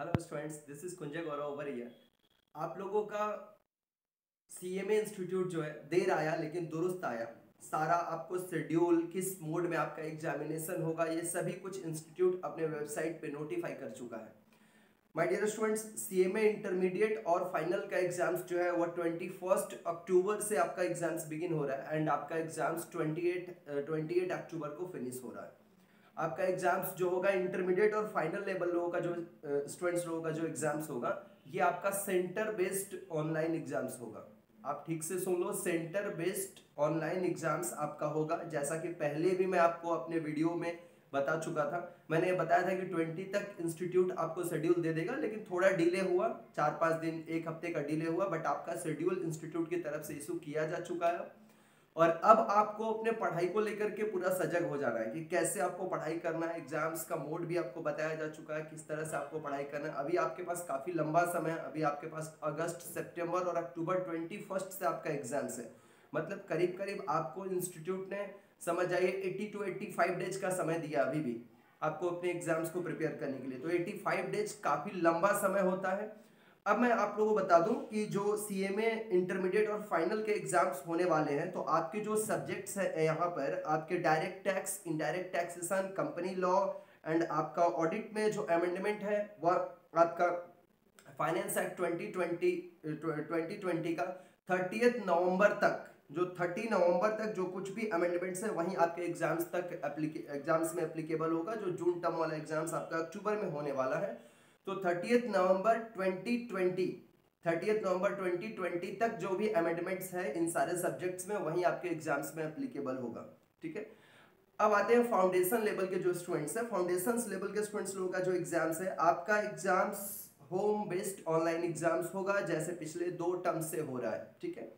Hello students, this is Kunjay over here. आप लोगों का सीएमए इंस्टीट्यूट जो है देर आया लेकिन दुरुस्त आया। सारा आपको शेड्यूल, किस मोड में आपका एग्जामिनेशन होगा, ये सभी कुछ इंस्टीट्यूट अपने वेबसाइट पे नोटिफाई कर चुका है। My dear students, CMA intermediate और फाइनल का एग्जाम्स जो है वो 21 अक्टूबर से आपका एग्जाम्स बिगिन हो रहा है एंड आपका एग्जाम्स 28 अक्टूबर को फिनिश हो रहा है। आपका एग्जाम्स जो होगा इंटरमीडिएट और फाइनल लेवल लोगों का, जो स्टूडेंट्स लोगों का जो एग्जाम्स होगा, ये आपका सेंटर बेस्ड ऑनलाइन एग्जाम्स होगा। आप ठीक से सुन लो, सेंटर बेस्ड ऑनलाइन एग्जाम्स आपका होगा। जैसा कि पहले भी मैं आपको अपने वीडियो में बता चुका था, मैंने बताया था कि 20 तक इंस्टीट्यूट आपको शेड्यूल दे देगा, लेकिन थोड़ा डिले हुआ, 4-5 दिन, 1 हफ्ते का डिले हुआ, बट आपका शेड्यूल इंस्टीट्यूट की तरफ से इशू किया जा चुका है। और अब आपको अपने पढ़ाई को लेकर के पूरा सजग हो जाना है कि कैसे आपको पढ़ाई करना है। एग्जाम्स का मोड भी आपको बताया जा चुका है, किस तरह से आपको पढ़ाई करना है। अभी आपके पास काफ़ी लंबा समय है, अभी आपके पास अगस्त, सितंबर और अक्टूबर 21 से आपका एग्जाम्स है। मतलब करीब करीब आपको इंस्टीट्यूट ने, समझ जाइए, 80 to 85 डेज का समय दिया अभी भी आपको अपने एग्जाम्स को प्रिपेयर करने के लिए। तो 85 डेज काफ़ी लंबा समय होता है। अब मैं आप लोगों को बता दूं कि जो सीएमए इंटरमीडिएट और फाइनल के एग्जाम्स होने वाले हैं, तो आपके जो सब्जेक्ट्स हैं यहाँ पर आपके direct tax, indirect taxation, company law and आपका ऑडिट में जो अमेंडमेंट है वह आपका फाइनेंस एक्ट 2020 का 30 नवंबर तक, जो 30 नवंबर तक जो कुछ भी अमेंडमेंट्स है वहीं आपके एग्जाम्स तक एग्जाम्स में एप्लीकेबल होगा। जो जून टर्म वाला एग्जाम्स आपका अक्टूबर में होने वाला है, तो 30 नवंबर 2020 तक जो भी अमेंडमेंट्स हैं इन सारे सब्जेक्ट्स में वहीं आपके एग्जाम्स में एप्लीकेबल होगा। ठीक है, अब आते हैं फाउंडेशन लेवल के जो स्टूडेंट्स हैं। फाउंडेशन लेवल के स्टूडेंट्स लोगों का जो एग्जाम्स है, आपका exams home based online exams होगा, जैसे पिछले 2 टर्म से हो रहा है। ठीक है,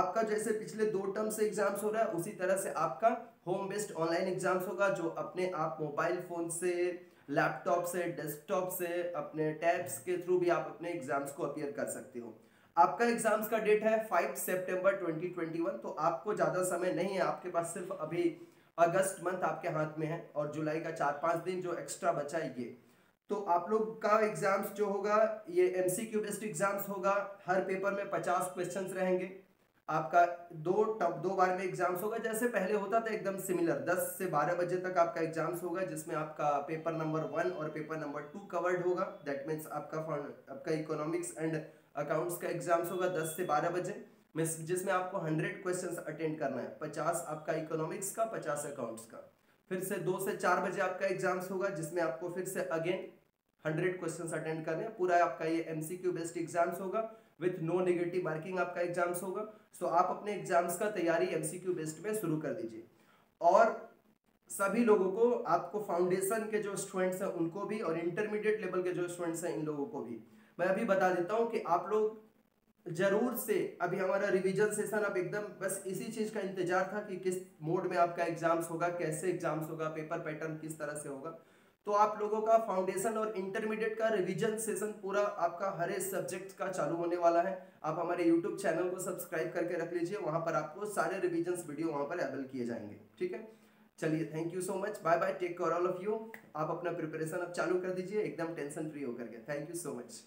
आपका जैसे पिछले 2 टर्म से एग्जाम्स हो रहा है, उसी तरह से आपका होम बेस्ड ऑनलाइन एग्जाम्स होगा, जो अपने आप मोबाइल फ़ोन से, लैपटॉप से, डेस्कटॉप से, अपने टैब्स के थ्रू भी आप अपने एग्जाम्स को अपियर कर सकते हो। आपका एग्जाम्स का डेट है 5 सितंबर 2021, तो आपको ज़्यादा समय नहीं है, आपके पास सिर्फ अभी अगस्त मंथ आपके हाथ में है और जुलाई का 4-5 दिन जो एक्स्ट्रा बचा है ये। तो आप लोग का एग्जाम्स जो होगा ये एमसीक्यू बेस्ड एग्जाम्स होगा। हर पेपर में 50 क्वेश्चन रहेंगे। आपका दो बार में एग्जाम्स होगा, जैसे पहले होता था एकदम सिमिलर। 10 से 12 बजे तक आपका एग्जाम्स होगा, जिसमें आपका पेपर नंबर 1 और पेपर नंबर 2 कवर्ड होगा। दैट मीन्स आपका इकोनॉमिक्स एंड अकाउंट्स का एग्जाम्स होगा 10 से 12 बजे मीन्स, जिसमें आपको 100 क्वेश्चन अटेंड करना है, 50 आपका इकोनॉमिक्स का, 50 अकाउंट्स का। फिर से 2 से 4 बजे आपका एग्जाम्स होगा, जिसमें आपको फिर से अगेन 100 क्वेश्चन अटेंड करने हैं। पूरा आपका ये एमसीक्यू बेस्ड एग्जाम्स होगा विथ नो नेगेटिव मार्किंग आपका एग्जाम्स होगा। सो आप अपने एग्जाम्स का तैयारी एमसीक्यू बेस्ड में शुरू कर दीजिए। और सभी लोगों को, आपको फाउंडेशन के जो स्टूडेंट्स हैं उनको भी और इंटरमीडिएट लेवल के जो स्टूडेंट्स हैं इन लोगों को भी मैं अभी बता देता हूं कि आप लोग जरूर से, अभी हमारा रिविजन सेशन, अब एकदम बस इसी चीज़ का इंतजार था कि किस मोड में आपका एग्जाम्स होगा, कैसे एग्जाम्स होगा, पेपर पैटर्न किस तरह से होगा। तो आप लोगों का फाउंडेशन और इंटरमीडिएट का रिवीजन सेशन पूरा आपका हर एक सब्जेक्ट का चालू होने वाला है। आप हमारे YouTube चैनल को सब्सक्राइब करके रख लीजिए, वहाँ पर आपको सारे रिवीजन्स वीडियो वहाँ पर अवेलेबल किए जाएंगे। ठीक है, चलिए, thank you so much, bye bye, take care all of you. आप अपना प्रिपरेशन अब चालू कर दीजिए एकदम टेंशन फ्री होकर के। Thank you so much.